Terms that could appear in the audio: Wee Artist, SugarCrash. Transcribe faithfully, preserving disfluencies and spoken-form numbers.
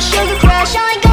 sugar crash. I ain't got